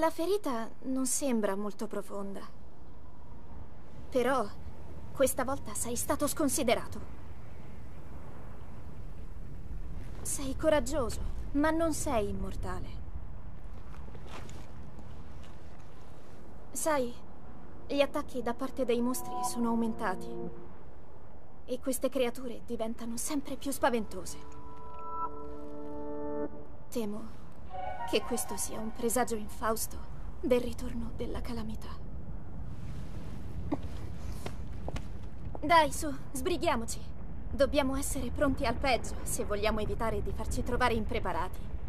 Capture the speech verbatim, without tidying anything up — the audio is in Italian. La ferita non sembra molto profonda. Però questa volta sei stato sconsiderato. Sei coraggioso, ma non sei immortale. Sai, gli attacchi da parte dei mostri sono aumentati. E queste creature diventano sempre più spaventose. Temo che questo sia un presagio infausto del ritorno della calamità. Dai, su, sbrighiamoci. Dobbiamo essere pronti al peggio se vogliamo evitare di farci trovare impreparati.